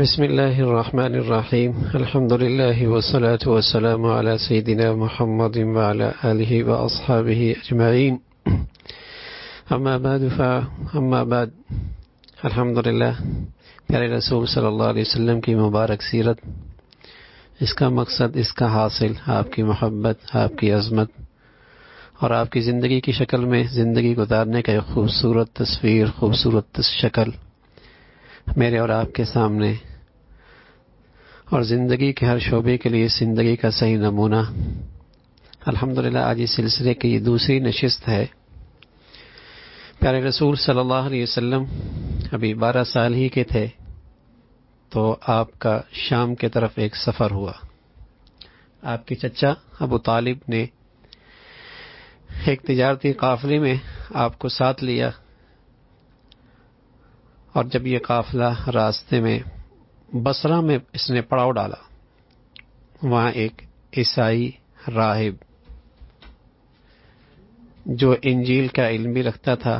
بسم الله الرحمن الرحيم. الحمد لله والصلاة والسلام على سيدنا محمد وعلى آله وأصحابه أجمعين. أما بعد الحمد لله پیارے رسول صلی اللہ علیہ وسلم کی مبارک سیرت، اس کا مقصد، اس کا حاصل آپ کی محبت، آپ کی عظمت اور آپ کی زندگی کی شکل میں زندگی گزارنے کا ایک خوبصورت تصویر، خوبصورت شکل میرے اور آپ کے سامنے، اور زندگی کے ہر شعبے کے لیے زندگی کا صحیح نمونہ. الحمدللہ آج اس سلسلے کی یہ دوسری نشست ہے. پیارے رسول صلی اللہ علیہ وسلم ابھی 12 سال ہی کے تھے تو آپ کا شام کے طرف ایک سفر ہوا. آپ کے چچا ابو طالب نے ایک تجارتی قافلے میں آپ کو ساتھ لیا، اور جب یہ قافلہ راستے میں بصرہ میں اس نے پڑاؤ ڈالا، وہاں ایک عیسائی راہب جو انجیل کا علم بھی رکھتا تھا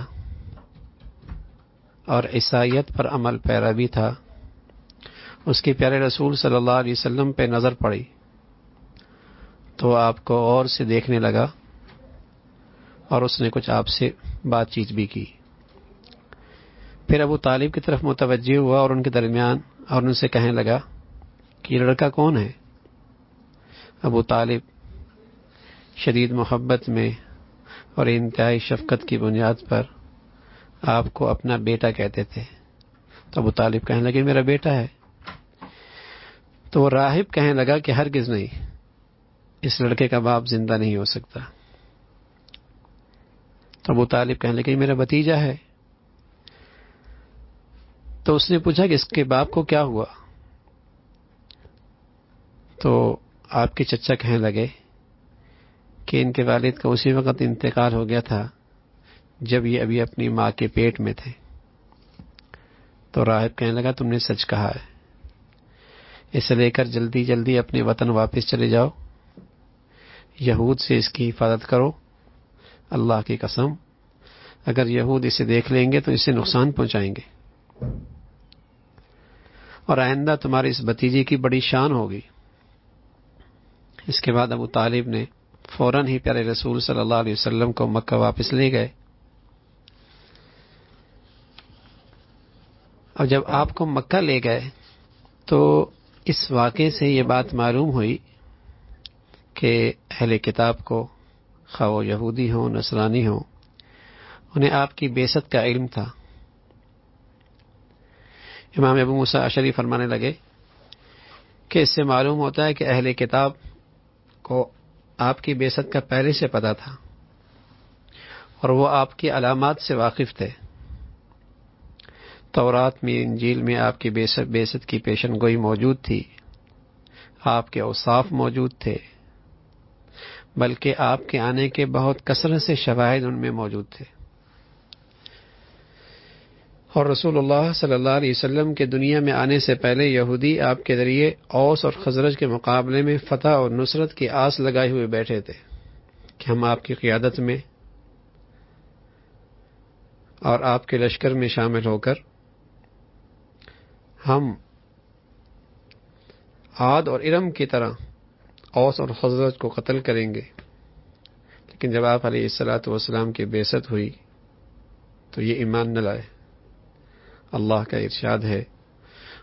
اور عیسائیت پر عمل پیرا بھی تھا، اس کی پیارے رسول صلی اللہ علیہ وسلم پہ نظر پڑی تو آپ کو غور سے دیکھنے لگا، اور اس نے کچھ آپ سے بات چیت بھی کی. پھر ابو طالب کی طرف متوجہ ہوا اور ان کے درمیان، اور ان سے کہنے لگا کہ یہ لڑکا کون ہے. ابو طالب شدید محبت میں اور انتہائی شفقت کی بنیاد پر آپ کو اپنا بیٹا کہتے تھے. تو ابو طالب کہنے لگے میرا بیٹا ہے. تو وہ راہب کہنے لگا کہ ہرگز نہیں، اس لڑکے کا باپ زندہ نہیں ہو سکتا. تو ابو طالب کہنے لگے میرا بھتیجا ہے. تو اس نے پوچھا کہ اس کے باپ کو کیا ہوا. تو آپ کے چچا کہنے لگے کہ ان کے والد کا اسی وقت انتقال ہو گیا تھا جب یہ ابھی اپنی ماں کے پیٹ میں تھے. تو راہب کہنے لگا تم نے سچ کہا ہے، اسے لے کر جلدی جلدی اپنے وطن واپس چلے جاؤ، یہود سے اس کی حفاظت کرو. اللہ کی قسم اگر یہود اسے دیکھ لیں گے تو اسے نقصان پہنچائیں گے، اور آئندہ تمہارے اس بھتیجے کی بڑی شان ہوگی. اس کے بعد ابو طالب نے فوراً ہی پیارے رسول صلی اللہ علیہ وسلم کو مکہ واپس لے گئے. اور جب آپ کو مکہ لے گئے تو اس واقعے سے یہ بات معلوم ہوئی کہ اہل کتاب کو، خواہ وہ یہودی ہوں نصرانی ہوں، انہیں آپ کی بعثت کا علم تھا. امام ابو موسیٰ اشعری فرمانے لگے کہ اس سے معلوم ہوتا ہے کہ اہل کتاب کو آپ کی بعثت کا پہلے سے پتہ تھا، اور وہ آپ کی علامات سے واقف تھے. تورات میں، انجیل میں آپ کی بعثت کی پیشن گوئی موجود تھی، آپ کے اوصاف موجود تھے، بلکہ آپ کے آنے کے بہت کثرت سے شواہد ان میں موجود تھے. اور رسول اللہ صلی اللہ علیہ وسلم کے دنیا میں آنے سے پہلے یہودی آپ کے ذریعے اوس اور خزرج کے مقابلے میں فتح اور نصرت کی آس لگائے ہوئے بیٹھے تھے کہ ہم آپ کی قیادت میں اور آپ کے لشکر میں شامل ہو کر ہم عاد اور ارم کی طرح اوس اور خزرج کو قتل کریں گے. لیکن جب آپ علیہ السلام کی بعثت ہوئی تو یہ ایمان نہ لائے. اللہ کا ارشاد ہے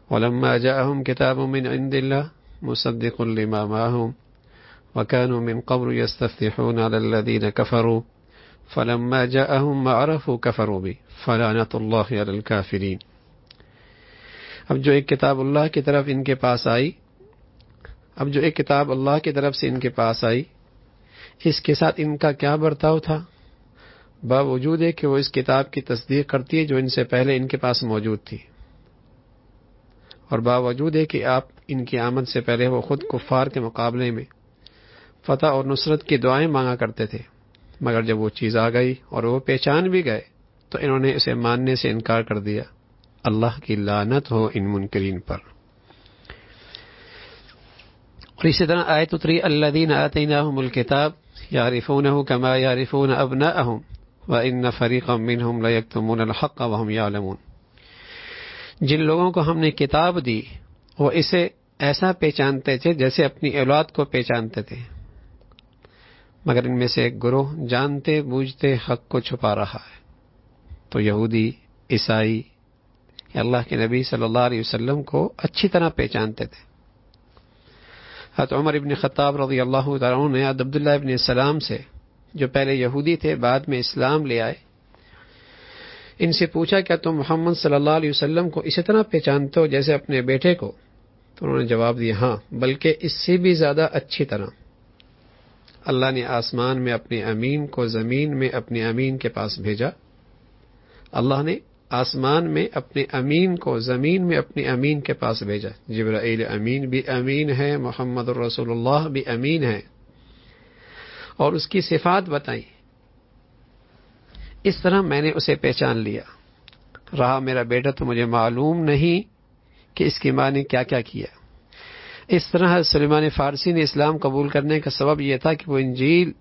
وَلَمَّا جَاءَهُمْ كِتَابٌ مِّنْ عِنْدِ اللَّهِ مُصَدِّقٌ لِمَا مَعَهُمْ وَكَانُوا مِنْ قَبْلُ يَسْتَفْتِحُونَ عَلَى الَّذِينَ كَفَرُوا فَلَمَّا جَاءَهُمْ عَرَفُوا كَفَرُوا بِهِ فَلَعْنَةُ اللَّهِ عَلَى الْكَافِرِينَ. اب جو ایک کتاب اللہ کی طرف سے ان کے پاس آئی، اس کے ساتھ ان کا کیا برتاؤ تھا، باوجود ہے کہ وہ اس کتاب کی تصدیق کرتی ہے جو ان سے پہلے ان کے پاس موجود تھی، اور باوجود ہے کہ آپ ان کی آمد سے پہلے وہ خود کفار کے مقابلے میں فتح اور نصرت کی دعائیں مانگا کرتے تھے. مگر جب وہ چیز آ گئی اور وہ پہچان بھی گئے تو انہوں نے اسے ماننے سے انکار کر دیا. اللہ کی لعنت ہو ان منکرین پر. اور اسی طرح آیت اتری الذین آتیناہم الکتاب یعرفونہ کما یعرفون ابناءہم وان فریقا منہم لیکتمون الحق وہم یعلمون. جن لوگوں کو ہم نے کتاب دی वो इसे ऐसा पहचानते थे जैसे अपनी औलाद को पहचानते थे, मगर इनमें से एक गिरोह जानते बूझते हक को छुपा रहा है। तो यहूदी, ईसाई अल्लाह के नबी सल्लल्लाहु अलैहि वसल्लम को अच्छी तरह पहचानते थे। हज़रत उमर इब्न खत्ताब रज़ी अल्लाह तआला अन्हु ने अब्दुल्लाह इब्न सलाम से, जो पहले यहूदी थे बाद में इस्लाम ले आए, इनसे पूछा क्या तुम मोहम्मद सल्लल्लाहु अलैहि वसल्लम को इसी तरह पहचानते हो जैसे अपने बेटे को? तो उन्होंने जवाब दिया, हाँ, बल्कि इससे भी ज्यादा अच्छी तरह। अल्लाह ने आसमान में अपने अमीन को जमीन में अपने अमीन के पास भेजा। अल्लाह ने आसमान में अपने अमीन को जमीन में अपने अमीन के पास भेजा। जिब्राईल अमीन भी अमीन है, मोहम्मद रसूलुल्लाह भी अमीन है, और उसकी सिफात बताई। इस तरह मैंने उसे पहचान लिया। रहा मेरा बेटा तो मुझे मालूम नहीं कि इसकी माँ ने क्या क्या किया। इस तरह सुलेमान फारसी ने इस्लाम कबूल करने का सबब यह था कि वो इंजील,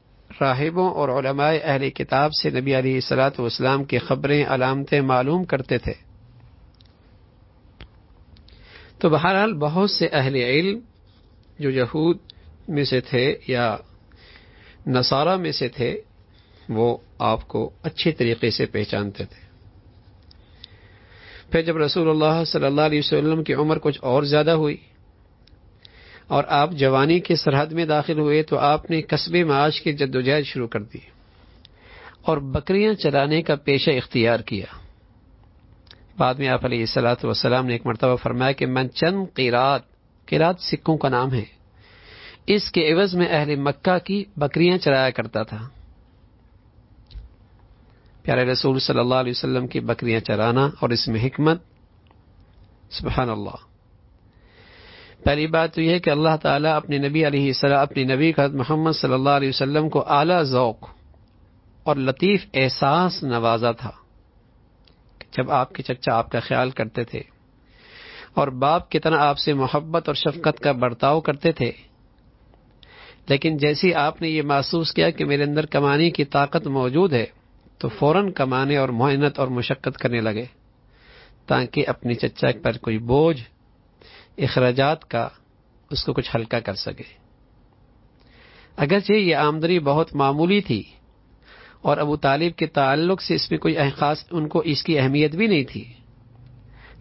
राहिबों और उलमाए अहले किताब से नबी अलैहिस्सलातु वस्सलाम की खबरें, अलामतें मालूम करते थे। तो बहरहाल बहुत से अहले इल्म जो यहूद में से थे या नसारा में से थे, वो आपको अच्छे तरीके से पहचानते थे। फिर जब रसूलुल्लाह सल्लल्लाहु अलैहि वसल्लम की उम्र कुछ और ज्यादा हुई और आप जवानी के सरहद में दाखिल हुए, तो आपने कस्बे माश की जद्दोजहद शुरू कर दी और बकरियां चराने का पेशा इख्तियार किया। बाद में आप अलैहिस्सलातु वस्सलाम ने एक मरतबा फरमाया कि मैं चंद क़िरात सिक्कों का नाम है, इसके एवज में अहले मक्का की बकरियां चराया करता था। प्यारे रसूल सल्लल्लाहु अलैहि वसल्लम की बकरियां चराना और इसमें हिकमत, सुबहान अल्लाह। पहली बात तो यह है कि अल्लाह ताला अपने नबी हज़रत मोहम्मद सल्लल्लाहु अलैहि वसल्लम को आला ज़ौक़ और लतीफ़ एहसास नवाजा था। जब आपके चचा आपका ख्याल करते थे और बाप की तरह आपसे मोहब्बत और शफकत का बर्ताव करते थे, लेकिन जैसे आपने ये महसूस किया कि मेरे अंदर कमाने की ताकत मौजूद है, तो फौरन कमाने और मेहनत और मशक्क़त करने लगे ताकि अपने चचा पर कोई बोझ, इखराजात का, उसको कुछ हल्का कर सके। अगरचे ये आमदनी बहुत मामूली थी और अबू तालिब के ताल्लुक से इसमें कोई खास उनको इसकी अहमियत भी नहीं थी,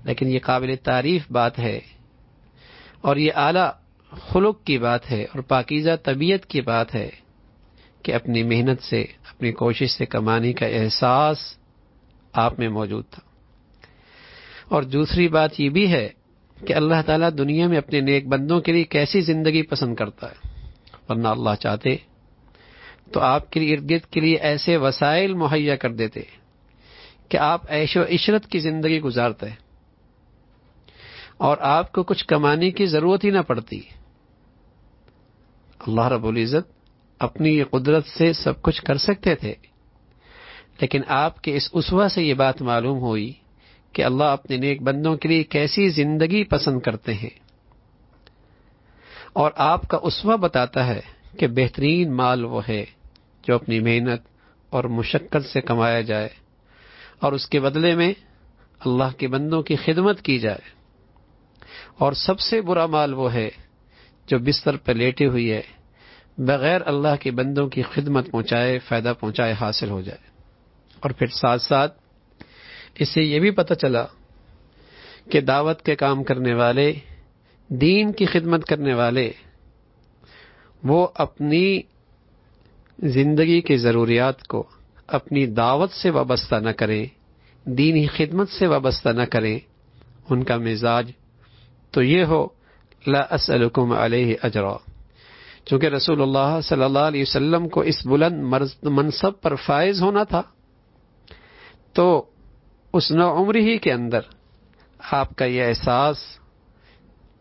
लेकिन ये काबिल तारीफ बात है और ये आला खुलुक की बात है और पाकीज़ा तबीयत की बात है कि अपनी मेहनत से, अपनी कोशिश से कमाने का एहसास आप में मौजूद था। और दूसरी बात ये भी है कि अल्लाह ताला दुनिया में अपने नेक बंदों के लिए कैसी जिंदगी पसंद करता है, वरना अल्लाह चाहते तो आपके लिए, इर्द गिर्द के लिए ऐसे वसाइल मुहैया कर देते कि आप ऐश व इशरत की जिंदगी गुजारते और आपको कुछ कमाने की जरूरत ही ना पड़ती। अल्लाह रब्बुल इज़्ज़त अपनी ये कुदरत से सब कुछ कर सकते थे, लेकिन आपके इस उसवा से ये बात मालूम हुई कि अल्लाह अपने नेक बंदों के लिए कैसी जिंदगी पसंद करते हैं, और आपका उसवा बताता है कि बेहतरीन माल वो है जो अपनी मेहनत और मुशक्कत से कमाया जाए और उसके बदले में अल्लाह के बंदों की खिदमत की जाए, और सबसे बुरा माल वो है जो बिस्तर पर लेटे हुई है, बगैर अल्लाह के बंदों की खिदमत पहुंचाए, फायदा पहुंचाए, हासिल हो जाए। और फिर साथ साथ इससे यह भी पता चला कि दावत के काम करने वाले, दीन की खिदमत करने वाले, वो अपनी जिंदगी की ज़रूरियात को अपनी दावत से वाबस्ता न करें, दीनी खिदमत से वाबस्ता न करें। उनका मिजाज तो ये हो, ला असअलुकुम अलैहि अजरा। चूँकि रसूलुल्लाह सल्लल्लाहु अलैहि वसल्लम को इस बुलंद मनसब पर फायज़ होना था, तो उस नौउम्री ही के अंदर आपका यह एहसास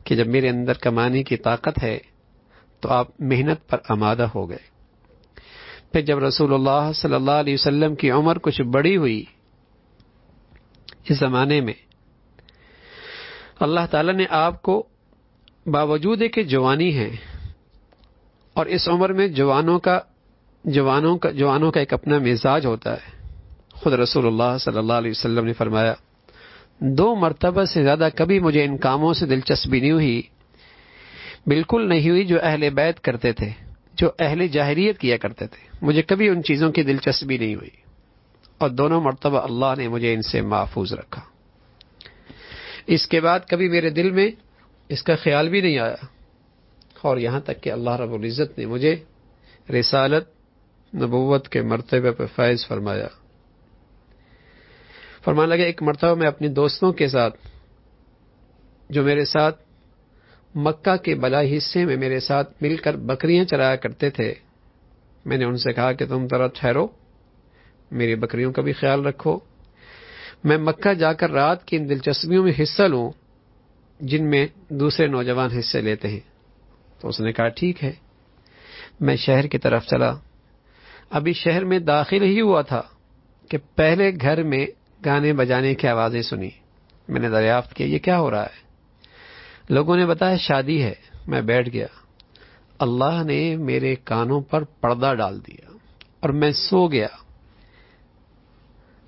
कि जब मेरे अंदर कमाने की ताकत है, तो आप मेहनत पर आमादा हो गए। फिर जब रसूलुल्लाह सल्लल्लाहु अलैहि वसल्लम की उम्र कुछ बड़ी हुई, इस ज़माने में अल्लाह ताला ने आपको बावजूद कि जवानी है, और इस उम्र में जवानों का एक अपना मिजाज होता है। खुद रसूलुल्लाह सल्लल्लाहु अलैहि वसल्लम ने फरमाया, دو مرتبہ سے زیادہ کبھی مجھے ان کاموں سے دلچسپی نہیں ہوئی، بالکل نہیں ہوئی جو اہل بیت کرتے تھے، جو اہل جاہلیت کیا کرتے تھے، مجھے کبھی ان چیزوں کی دلچسپی نہیں ہوئی، اور دونوں مرتبہ اللہ نے مجھے ان سے محفوظ رکھا۔ اس کے بعد کبھی میرے دل میں اس کا خیال بھی نہیں آیا، اور یہاں تک کہ اللہ رب العزت نے مجھے رسالت نبوت کے مرتبہ پر فائز فرمایا۔ فرمانے لگے ایک مرتبہ میں اپنے دوستوں کے ساتھ جو میرے ساتھ مکہ کے بلائی حصے میں میرے ساتھ مل کر بکریاں چرایا کرتے تھے، میں نے ان سے کہا کہ تم ذرا ٹھہرو، میری بکریوں کا بھی خیال رکھو، میں مکہ جا کر رات کی ان دلچسپیوں میں حصہ لوں جن میں دوسرے نوجوان حصے لیتے ہیں۔ تو اس نے کہا ٹھیک ہے۔ میں شہر کی طرف چلا، ابھی شہر میں داخل ہی ہوا تھا کہ پہلے گھر میں گانے بجانے کی آوازیں سنی، میں نے دریافت کیا یہ کیا ہو رہا ہے، لوگوں نے بتایا شادی ہے، میں بیٹھ گیا، اللہ نے میرے کانوں پر پردہ ڈال دیا اور میں سو گیا،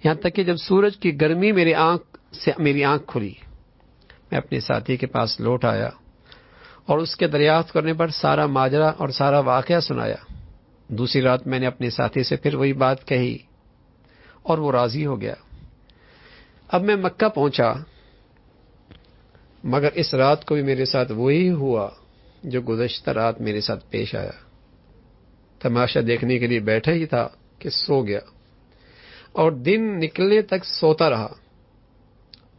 یہاں تک کہ جب سورج کی گرمی میری آنکھ کھلی، میں اپنے ساتھی کے پاس لوٹ آیا اور اس کے دریافت کرنے پر سارا ماجرا اور سارا واقعہ سنایا۔ دوسری رات میں نے اپنے ساتھی سے پھر وہی بات کہی اور وہ راضی ہو گیا۔ اب میں مکہ پہنچا، مگر اس رات کو بھی میرے ساتھ وہی ہوا جو گزشتہ رات میرے ساتھ پیش آیا۔ تماشا دیکھنے کے لیے بیٹھا ہی تھا کہ سو گیا، اور دن نکلنے تک سوتا رہا،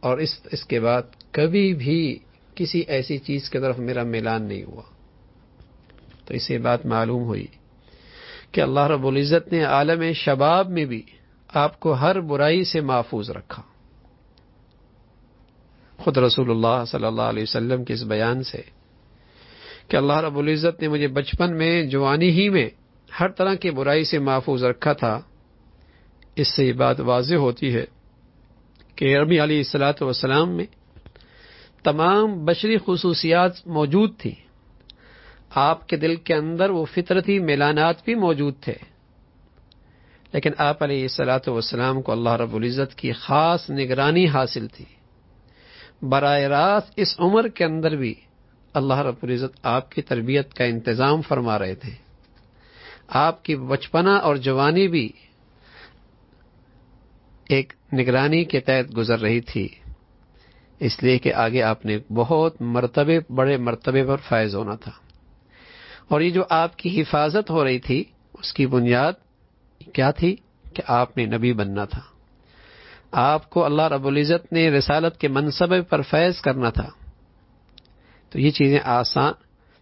اور اس کے بعد کبھی بھی کسی ایسی چیز کی طرف میرا میلان نہیں ہوا۔ تو اسے بات معلوم ہوئی کہ اللہ رب العزت نے عالم شباب میں بھی آپ کو ہر برائی سے محفوظ رکھا۔ خود رسول اللہ صلی اللہ علیہ وسلم کے اس بیان سے کہ اللہ رب العزت نے مجھے بچپن میں، جوانی ہی میں ہر طرح کی برائی سے محفوظ رکھا تھا، اس سے یہ بات واضح ہوتی ہے کہ نبی علیہ السلام میں تمام بشری خصوصیات موجود تھیں، آپ کے دل کے اندر وہ فطرتی میلانات بھی موجود تھے، لیکن آپ علیہ السلام کو اللہ رب العزت کی خاص نگرانی حاصل تھی۔ براہ راست اس عمر کے اندر بھی اللہ رب العزت آپ کی تربیت کا انتظام فرما رہے تھے، آپ کی بچپنا اور جوانی بھی ایک نگرانی کے تحت گزر رہی تھی، اس لیے کہ آگے آپ نے بہت بڑے مرتبے پر فائز ہونا تھا، اور یہ جو آپ کی حفاظت ہو رہی تھی اس کی بنیاد کیا تھی کہ آپ نے نبی بننا تھا، آپ کو اللہ رب العزت نے رسالت کے منصب پر فیض کرنا تھا۔ تو یہ چیزیں آسان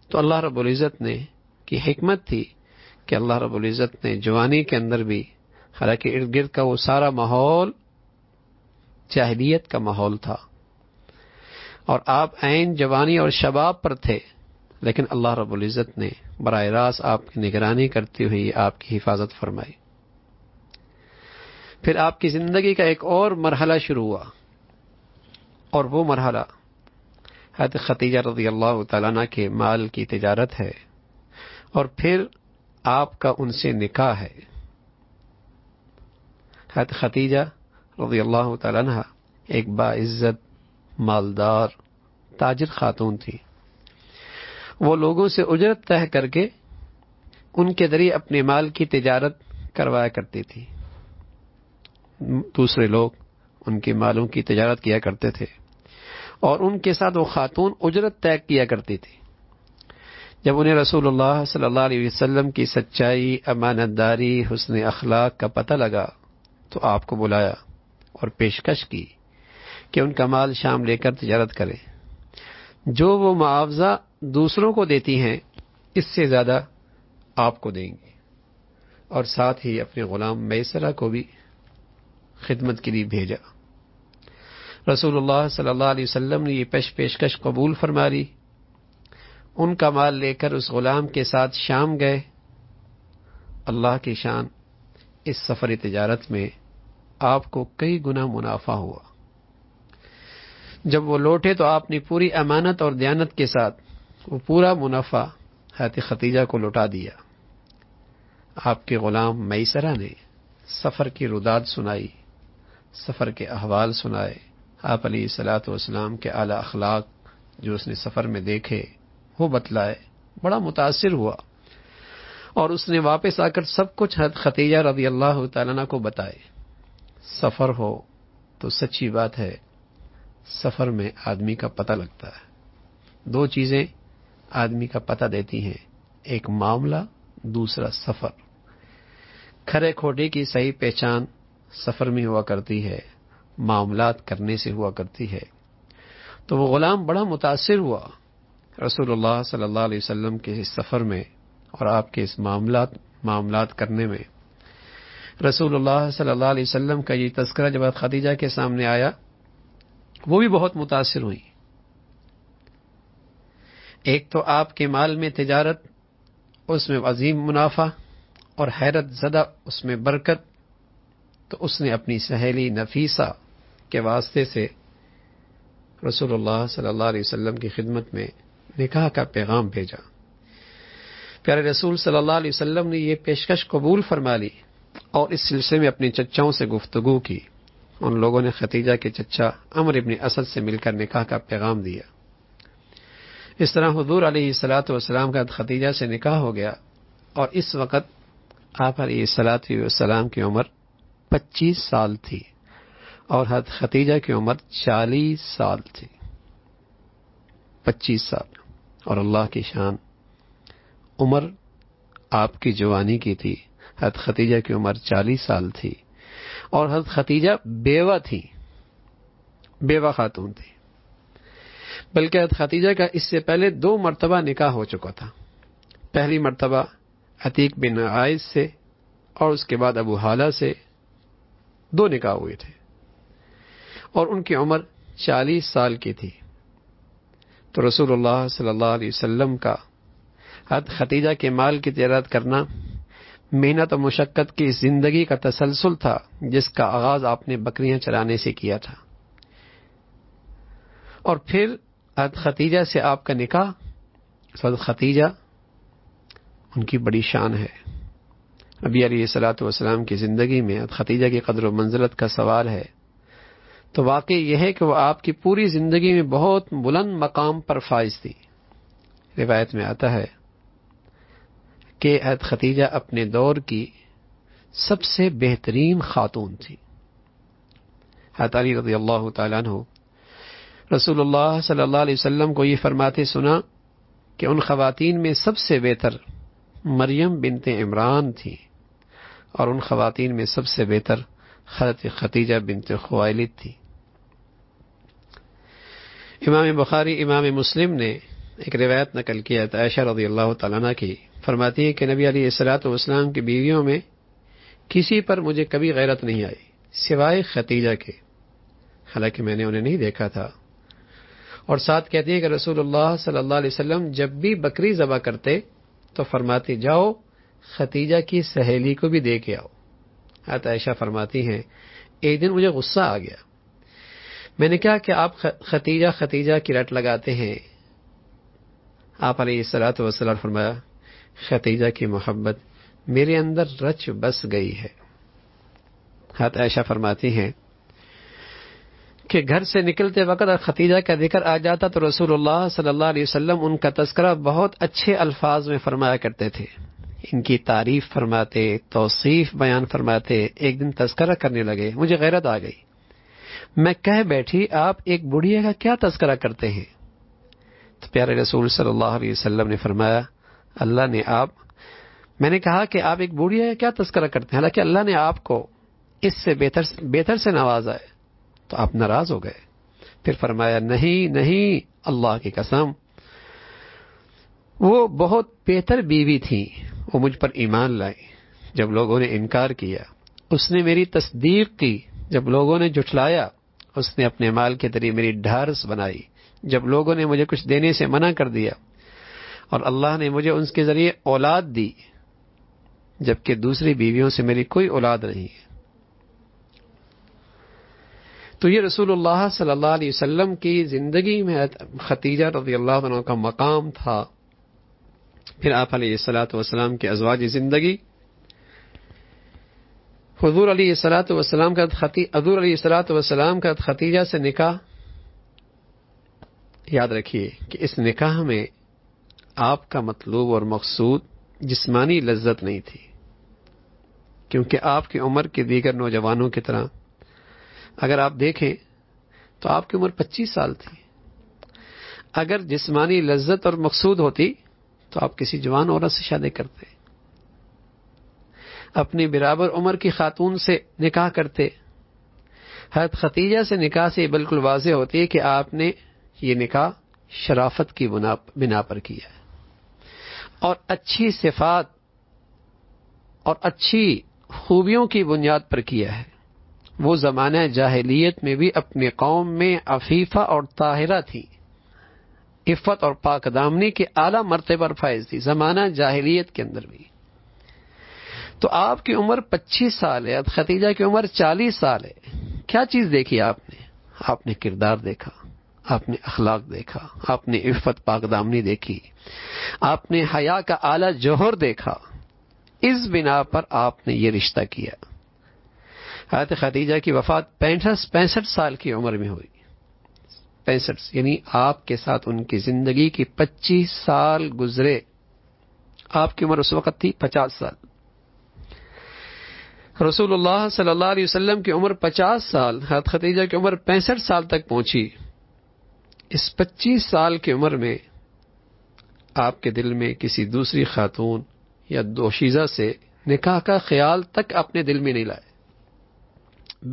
تو اللہ رب العزت نے کی حکمت تھی کہ اللہ رب العزت نے جوانی کے اندر بھی، حالانکہ ارد گرد کا وہ سارا ماحول جاہلیت کا ماحول تھا اور آپ عین جوانی اور شباب پر تھے، لیکن اللہ رب العزت نے براہ راست آپ کی نگرانی کرتے ہوئے آپ کی حفاظت فرمائی۔ پھر آپ کی زندگی کا ایک اور مرحلہ شروع ہوا، اور وہ مرحلہ حضرت خدیجہ رضی اللہ تعالیٰ عنہ کے مال کی تجارت ہے، اور پھر آپ کا ان سے نکاح ہے۔ حضرت خدیجہ رضی اللہ تعالیٰ عنہ ایک باعزت، مالدار، تاجر خاتون تھی، وہ لوگوں سے اجرت طے کر کے ان کے ذریعے اپنے مال کی تجارت کروایا کرتی تھی، دوسرے لوگ ان کے مالوں کی تجارت کیا کرتے تھے اور ان کے ساتھ وہ خاتون اجرت طے کیا کرتی تھی۔ جب انہیں رسول اللہ صلی اللہ علیہ وسلم کی سچائی، امانت داری، حسن اخلاق کا پتہ لگا تو آپ کو بلایا اور پیشکش کی کہ ان کا مال شام لے کر تجارت کریں، جو وہ معاوضہ دوسروں کو دیتی ہیں اس سے زیادہ آپ کو دیں گے، اور ساتھ ہی اپنے غلام میسرہ کو بھی خدمت کے لیے بھیجا۔ رسول اللہ صلی اللہ علیہ وسلم نے یہ پیشکش قبول فرما لی، ان کا مال لے کر اس غلام کے ساتھ شام گئے۔ اللہ کی شان، اس سفر تجارت میں آپ کو کئی گنا منافع ہوا۔ جب وہ لوٹے تو آپ نے پوری امانت اور دیانت کے ساتھ وہ پورا منافع حضرت خدیجہ کو لوٹا دیا۔ آپ کے غلام میسرہ نے سفر کی رداد سنائی، سفر کے احوال سنائے، آپ علیہ الصلوۃ والسلام کے اعلی اخلاق جو اس نے سفر میں دیکھے وہ بتلائے، بڑا متاثر ہوا اور اس نے واپس آ کر سب کچھ ختیجہ رضی اللہ تعالیٰ عنہ کو بتائے. سفر ہو تو سچی بات ہے سفر میں آدمی کا پتہ لگتا ہے. دو چیزیں آدمی کا پتہ دیتی ہیں، ایک معاملہ، دوسرا سفر. کھرے کھوٹے کی صحیح پہچان سفر میں ہوا کرتی ہے، معاملات کرنے سے ہوا کرتی ہے. تو وہ غلام بڑا متاثر ہوا رسول اللہ صلی اللہ علیہ وسلم کے اس سفر میں اور آپ کے اس معاملات کرنے میں. رسول اللہ صلی اللہ علیہ وسلم کا یہ تذکرہ جب خدیجہ کے سامنے آیا وہ بھی بہت متاثر ہوئی. ایک تو آپ کے مال میں تجارت، اس میں عظیم منافع اور حیرت زدہ اس میں برکت. تو اس نے اپنی سہیلی نفیسہ کے واسطے سے رسول اللہ صلی اللہ علیہ وسلم کی خدمت میں نکاح کا پیغام بھیجا. پیارے رسول صلی اللہ علیہ وسلم نے یہ پیشکش قبول فرما لی اور اس سلسلے میں اپنے چچاؤں سے گفتگو کی. ان لوگوں نے ختیجہ کے چچا عمرو بن اسد سے مل کر نکاح کا پیغام دیا. اس طرح حضور علیہ الصلوۃ والسلام کا ختیجہ سے نکاح ہو گیا اور اس وقت آپ علیہ الصلوۃ والسلام کی عمر 25 سال تھی اور ختیجہ کی عمر 40 سال تھی. 25 سال، اور اللہ کی شان عمر آپ کی جوانی کی تھی، ختیجہ کی عمر 40 سال تھی اور ختیجہ بیوہ تھی، بیوہ خاتون تھی. بلکہ ختیجہ کا اس سے پہلے 2 مرتبہ نکاح ہو چکا تھا. پہلی مرتبہ عتیق بن عائض سے اور اس کے بعد ابو حالہ سے 2 نکاح ہوئے تھے اور ان کی عمر 40 سال کی تھی. تو رسول اللہ صلی اللہ علیہ وسلم کا ختیجہ کے مال کی تجارت کرنا محنت و مشقت کی زندگی کا تسلسل تھا جس کا آغاز آپ نے بکریاں چرانے سے کیا تھا. اور پھر ختیجہ سے آپ کا نکاح. ختیجہ ان کی بڑی شان ہے. نبی علیہ الصلوۃ والسلام کی زندگی میں ختیجہ کی قدر و منزلت کا سوال ہے. تو واقعی یہ ہے کہ وہ آپ کی پوری زندگی میں بہت بلند مقام پر فائز تھی. روایت میں آتا ہے کہ ختیجہ اپنے دور کی سب سے بہترین خاتون تھی. علی رضی اللہ تعالیٰ عنہ رسول اللہ صلی اللہ علیہ وسلم کو یہ فرماتے سنا کہ ان خواتین میں سب سے بہتر مریم بنت عمران تھی اور ان خواتین میں سب سے بہتر حضرت ختیجہ بنت خویلد تھی. امام بخاری امام مسلم نے ایک روایت نقل کیا عائشہ رضی اللہ تعالیٰ عنہ کی. فرماتی ہے کہ نبی علیہ الصلوۃ والسلام کی بیویوں میں کسی پر مجھے کبھی غیرت نہیں آئی سوائے ختیجہ کے، حالانکہ میں نے انہیں نہیں دیکھا تھا. اور ساتھ کہتی ہے کہ رسول اللہ صلی اللہ علیہ وسلم جب بھی بکری ذبح کرتے تو فرماتی جاؤ ختیجہ کی سہیلی کو بھی دے کے آؤ. عائشہ فرماتی ہیں ایک دن مجھے غصہ آ گیا، میں نے کہا کہ آپ ختیجہ کی رٹ لگاتے ہیں. آپ علیہ الصلوۃ والسلام فرمایا ختیجہ کی محبت میرے اندر رچ بس گئی ہے. عائشہ فرماتی ہیں کہ گھر سے نکلتے وقت ختیجہ کا ذکر آ جاتا تو رسول اللہ صلی اللہ علیہ وسلم ان کا تذکرہ بہت اچھے الفاظ میں فرمایا کرتے تھے، ان کی تعریف فرماتے، توصیف بیان فرماتے. ایک دن تذکرہ کرنے لگے، مجھے غیرت آ گئی، میں کہہ بیٹھی آپ ایک بوڑھے کا کیا تذکرہ کرتے ہیں. تو پیارے رسول صلی اللہ علیہ وسلم نے فرمایا اللہ نے آپ، میں نے کہا کہ آپ ایک بوڑھی ہے کیا تذکرہ کرتے ہیں، حالانکہ اللہ نے آپ کو اس سے بہتر سے نوازا ہے. تو آپ ناراض ہو گئے. پھر فرمایا نہیں، اللہ کی قسم وہ بہت بہتر بیوی تھی، وہ مجھ پر ایمان لائی جب لوگوں نے انکار کیا، اس نے میری تصدیق کی جب لوگوں نے جھٹلایا، اس نے اپنے مال کے ذریعے میری ڈھارس بنائی جب لوگوں نے مجھے کچھ دینے سے منع کر دیا، اور اللہ نے مجھے ان کے ذریعے اولاد دی جبکہ دوسری بیویوں سے میری کوئی اولاد نہیں ہے. تو یہ رسول اللہ صلی اللہ علیہ وسلم کی زندگی میں ختیجہ رضی اللہ عنہ کا مقام تھا. پھر آپ علیہ الصلوۃ والسلام کی ازواج زندگی حضور علیہ السلام کا ختیجہ سے نکاح. یاد رکھیے کہ اس نکاح میں آپ کا مطلوب اور مقصود جسمانی لذت نہیں تھی، کیونکہ آپ کی عمر کے دیگر نوجوانوں کی طرح اگر آپ دیکھیں تو آپ کی عمر 25 سال تھی. اگر جسمانی لذت اور مقصود ہوتی تو آپ کسی جوان عورت سے شادی کرتے، اپنی برابر عمر کی خاتون سے نکاح کرتے. حضرت ختیجہ سے نکاح سے بالکل واضح ہوتی ہے کہ آپ نے یہ نکاح شرافت کی بنا پر کیا ہے، اور اچھی صفات اور اچھی خوبیوں کی بنیاد پر کیا ہے. وہ زمانہ جاہلیت میں بھی اپنے قوم میں عفیفہ اور طاہرہ تھی، عفت اور پاک دامنی کے اعلیٰ مرتبہ پر فائز تھی، زمانہ جاہلیت کے اندر بھی. تو آپ کی عمر 25 سال ہے، ختیجہ کی عمر 40 سال ہے. کیا چیز دیکھی آپ نے؟ آپ نے کردار دیکھا، آپ نے اخلاق دیکھا، آپ نے عفت پاک دامنی دیکھی، آپ نے حیا کا اعلیٰ جوہر دیکھا. اس بنا پر آپ نے یہ رشتہ کیا. حضرت ختیجہ کی وفات 65 سال کی عمر میں ہوئی، 65، یعنی آپ کے ساتھ ان کی زندگی کی 25 سال گزرے. آپ کی عمر اس وقت تھی 50 سال. رسول اللہ صلی اللہ علیہ وسلم کی عمر 50 سال، حضرت ختیجہ کی عمر 65 سال تک پہنچی. اس 25 سال کی عمر میں آپ کے دل میں کسی دوسری خاتون یا دوشیزہ سے نکاح کا خیال تک اپنے دل میں نہیں لائے.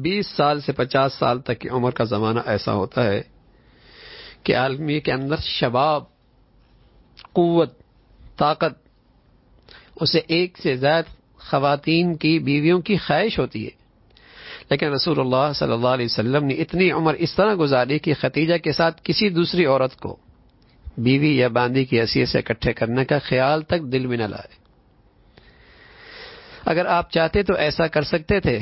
20 سال سے 50 سال تک کی عمر کا زمانہ ایسا ہوتا ہے کہ آدمی کے اندر شباب، قوت، طاقت، اسے ایک سے زائد خواتین کی بیویوں کی خواہش ہوتی ہے. لیکن رسول اللہ صلی اللہ علیہ وسلم نے اتنی عمر اس طرح گزاری کہ ختیجہ کے ساتھ کسی دوسری عورت کو بیوی یا باندی کی حیثیت سے اکٹھے کرنے کا خیال تک دل میں نہ لائے. اگر آپ چاہتے تو ایسا کر سکتے تھے،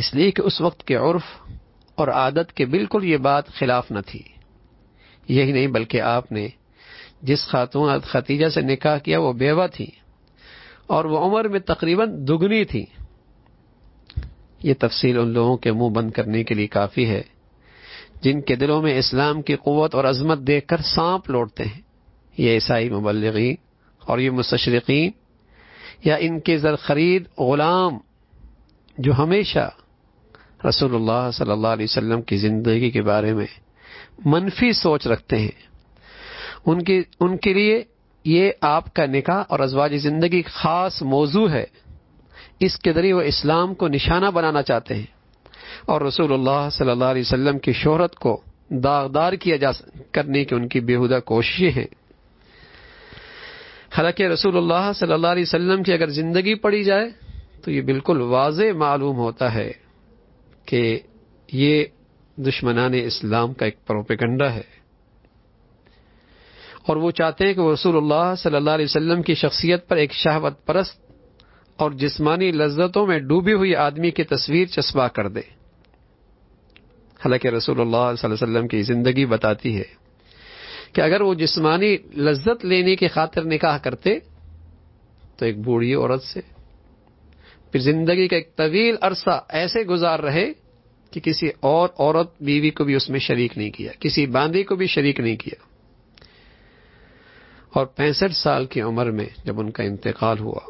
اس لیے کہ اس وقت کے عرف اور عادت کے بالکل یہ بات خلاف نہ تھی. یہی نہیں بلکہ آپ نے جس خاتون ختیجہ سے نکاح کیا وہ بیوہ تھی، اور وہ عمر میں تقریباً دگنی تھی. یہ تفصیل ان لوگوں کے منہ بند کرنے کے لیے کافی ہے جن کے دلوں میں اسلام کی قوت اور عظمت دیکھ کر سانپ لوٹتے ہیں. یہ عیسائی مبلغین اور یہ مستشرقین یا ان کے زرخرید غلام جو ہمیشہ رسول اللہ صلی اللہ علیہ وسلم کی زندگی کے بارے میں منفی سوچ رکھتے ہیں، ان کے لیے یہ آپ کا نکاح اور ازواج زندگی خاص موضوع ہے. اس کے ذریعے وہ اسلام کو نشانہ بنانا چاہتے ہیں اور رسول اللہ صلی اللہ علیہ وسلم کی شہرت کو داغدار کرنے کی ان کی بیہودہ کوششیں ہیں. حالانکہ رسول اللہ صلی اللہ علیہ وسلم کی اگر زندگی پڑھی جائے تو یہ بالکل واضح معلوم ہوتا ہے کہ یہ دشمنان اسلام کا ایک پروپیگنڈا ہے، اور وہ چاہتے ہیں کہ رسول اللہ صلی اللہ علیہ وسلم کی شخصیت پر ایک شہوت پرست اور جسمانی لذتوں میں ڈوبی ہوئی آدمی کی تصویر چسپاں کر دے. حالانکہ رسول اللہ صلی اللہ علیہ وسلم کی زندگی بتاتی ہے کہ اگر وہ جسمانی لذت لینے کی خاطر نکاح کرتے تو ایک بوڑھی عورت سے پھر زندگی کا ایک طویل عرصہ ایسے گزار رہے کہ کسی اور عورت بیوی کو بھی اس میں شریک نہیں کیا، کسی باندی کو بھی شریک نہیں کیا. اور 65 سال کی عمر میں جب ان کا انتقال ہوا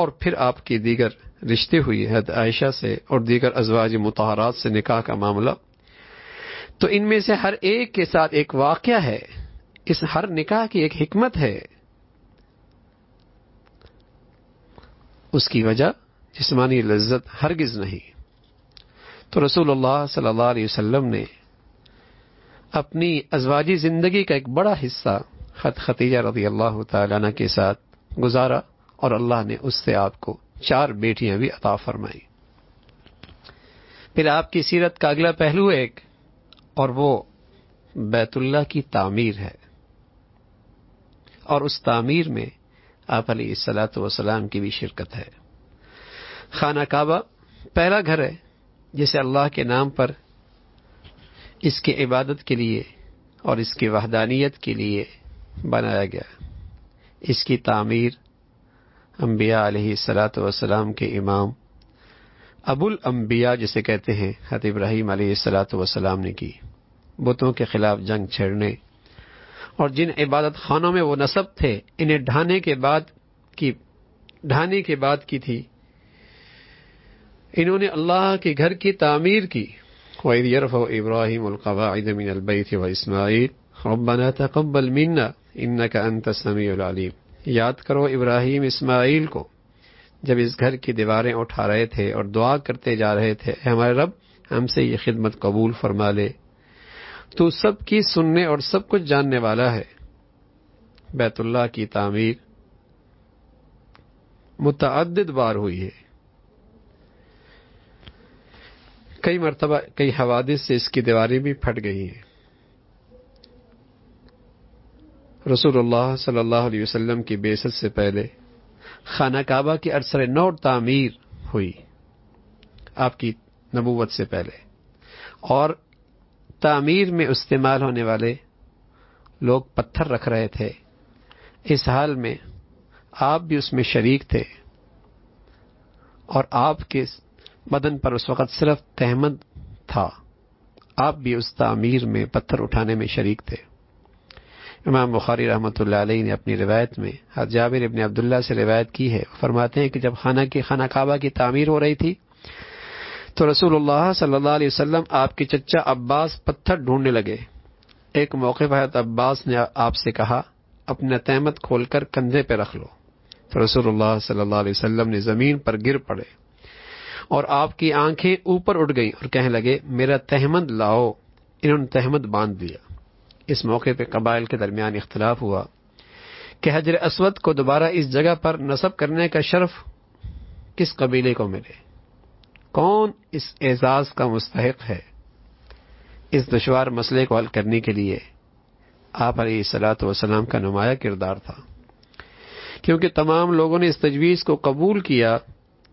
اور پھر آپ کی دیگر رشتے ہوئے حضرت عائشہ سے اور دیگر ازواج مطہرات سے نکاح کا معاملہ، تو ان میں سے ہر ایک کے ساتھ ایک واقعہ ہے. اس ہر نکاح کی ایک حکمت ہے. اس کی وجہ جسمانی لذت ہرگز نہیں. تو رسول اللہ صلی اللہ علیہ وسلم نے اپنی ازواجی زندگی کا ایک بڑا حصہ ختیجہ رضی اللہ تعالیٰ عنہ کے ساتھ گزارا، اور اللہ نے اس سے آپ کو 4 بیٹیاں بھی عطا فرمائیں. پھر آپ کی سیرت کا اگلا پہلو ایک اور وہ بیت اللہ کی تعمیر ہے، اور اس تعمیر میں آپ علیہ السلام کی بھی شرکت ہے. خانہ کعبہ پہلا گھر ہے جسے اللہ کے نام پر اس کی عبادت کے لیے اور اس کی وحدانیت کے لیے بنایا گیا. اس کی تعمیر انبیاء علیہ السلام کے امام ابو الانبیاء جسے کہتے ہیں حضرت ابراہیم علیہ السلام نے کی، بتوں کے خلاف جنگ چھڑنے اور جن عبادت خانوں میں وہ نصب تھے انہیں ڈھانے کے بعد کی تھی. انہوں نے اللہ کے گھر کی تعمیر کی. وَإِذْ يَرْفَعُ إِبْرَاهِيمُ الْقَوَاعِدَ مِنَ الْبَيْتِ وَإِسْمَاعِيلَ رَبَّنَا تَقَبَّلْ مِنَّا إِنَّكَ أَنْتَ السَّمِيعُ الْعَلِيمُ. یاد کرو ابراہیم اسماعیل کو جب اس گھر کی دیواریں اٹھا رہے تھے اور دعا کرتے جا رہے تھے، اے ہمارے رب ہم سے یہ خدمت قبول فرما لے، تو سب کی سننے اور سب کچھ جاننے والا ہے. بیت اللہ کی تعمیر متعدد بار ہوئی ہے، کئی مرتبہ کئی حوادث سے اس کی دیواریں بھی پھٹ گئی ہیں. رسول اللہ صلی اللہ علیہ وسلم کی بعثت سے پہلے خانہ کعبہ کی عرصہ نو تعمیر ہوئی آپ کی نبوت سے پہلے، اور تعمیر میں استعمال ہونے والے لوگ پتھر رکھ رہے تھے. اس حال میں آپ بھی اس میں شریک تھے، اور آپ کے بدن پر اس وقت صرف تہمت تھا. آپ بھی اس تعمیر میں پتھر اٹھانے میں شریک تھے. امام بخاری رحمۃ اللہ علیہ نے اپنی روایت میں حضرت جابر ابن عبداللہ سے روایت کی ہے، فرماتے ہیں کہ جب خانہ کعبہ کی تعمیر ہو رہی تھی تو رسول اللہ صلی اللہ علیہ وسلم آپ کے چچا عباس پتھر ڈھونڈنے لگے. ایک موقع پر حضرت عباس نے آپ سے کہا اپنا تہمت کھول کر کندھے پہ رکھ لو، تو رسول اللہ صلی اللہ علیہ وسلم نے زمین پر گر پڑے اور آپ کی آنکھیں اوپر اٹھ گئیں اور کہنے لگے میرا تہمت لاؤ. انہوں نے تہمت باندھ دیا. اس موقع پہ قبائل کے درمیان اختلاف ہوا کہ حجر اسود کو دوبارہ اس جگہ پر نصب کرنے کا شرف کس قبیلے کو ملے، کون اس اعزاز کا مستحق ہے. اس دشوار مسئلے کو حل کرنے کے لیے آپ علیہ السلام کا نمایاں کردار تھا، کیونکہ تمام لوگوں نے اس تجویز کو قبول کیا